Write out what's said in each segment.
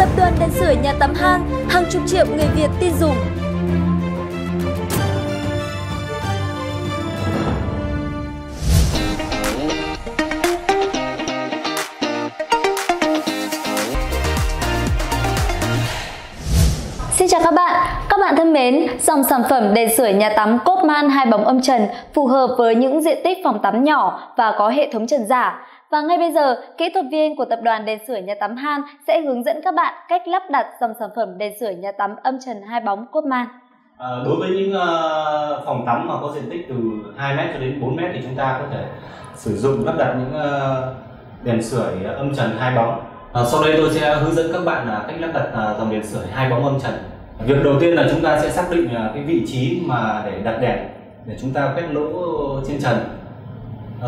Tập đoàn đèn sưởi nhà tắm HANS, hàng chục triệu người Việt tin dùng. Xin chào các bạn thân mến, dòng sản phẩm đèn sưởi nhà tắm Kottmann 2 bóng âm trần phù hợp với những diện tích phòng tắm nhỏ và có hệ thống trần giả. Và ngay bây giờ, kỹ thuật viên của tập đoàn đèn sưởi nhà tắm HANS sẽ hướng dẫn các bạn cách lắp đặt dòng sản phẩm đèn sưởi nhà tắm âm trần 2 bóng Kottmann. Đối với những phòng tắm mà có diện tích từ 2m cho đến 4m thì chúng ta có thể sử dụng lắp đặt những đèn sưởi âm trần 2 bóng. Sau đây tôi sẽ hướng dẫn các bạn cách lắp đặt dòng đèn sưởi 2 bóng âm trần. Việc đầu tiên là chúng ta sẽ xác định cái vị trí mà để đặt đèn để chúng ta quét lỗ trên trần.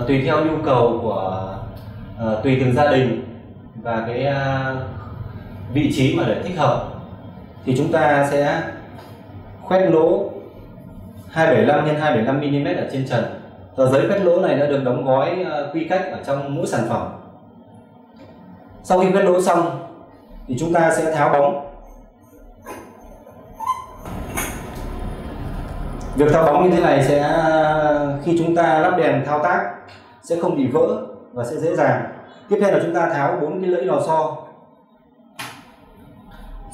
Tùy theo nhu cầu của tùy từng gia đình và cái vị trí mà để thích hợp thì chúng ta sẽ khoét lỗ 275 x 275 mm ở trên trần. Tờ giấy khoét lỗ này đã được đóng gói quy cách ở trong mỗi sản phẩm. Sau khi khoét lỗ xong thì chúng ta sẽ tháo bóng. Việc tháo bóng như thế này sẽ khi chúng ta lắp đèn thao tác sẽ không bị vỡ và sẽ dễ dàng. Tiếp theo là chúng ta tháo 4 cái lưỡi lò xo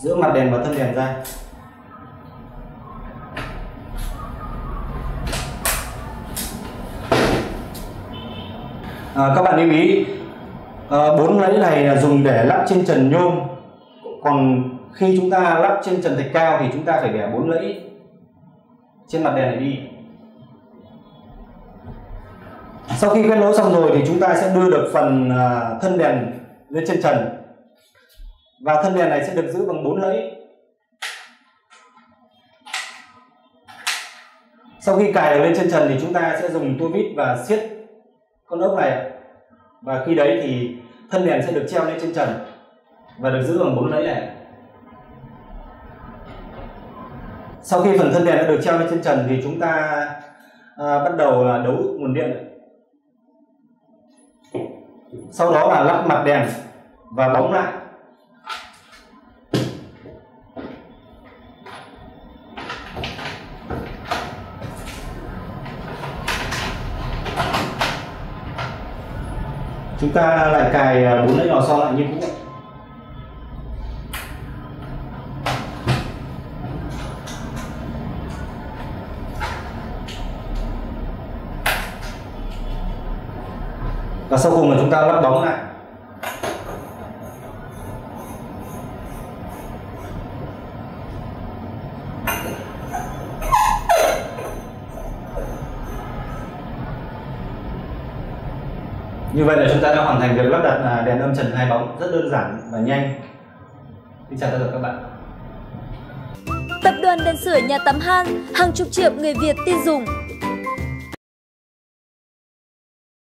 giữa mặt đèn và thân đèn ra. Các bạn lưu ý, 4 lưỡi này là dùng để lắp trên trần nhôm, còn khi chúng ta lắp trên trần thạch cao thì chúng ta phải bẻ 4 lưỡi trên mặt đèn này đi. Sau khi quét lỗ xong rồi thì chúng ta sẽ đưa được phần thân đèn lên trên trần và thân đèn này sẽ được giữ bằng 4 lẫy. Sau khi cài được lên trên trần thì chúng ta sẽ dùng tua vít và siết con ốc này và khi đấy thì thân đèn sẽ được treo lên trên trần và được giữ bằng 4 lẫy này. Sau khi phần thân đèn đã được treo lên trên trần thì chúng ta bắt đầu là đấu nguồn điện. Sau đó là lắp mặt đèn và bóng lại. Chúng ta lại cài 4 lưỡi lò xo lại như cũ. Và sau cùng là chúng ta lắp bóng lại. Như vậy là chúng ta đã hoàn thành việc lắp đặt đèn âm trần 2 bóng rất đơn giản và nhanh. Xin chào tất cả các bạn. Tập đoàn đèn sưởi nhà tắm HANS, hàng chục triệu người Việt tin dùng.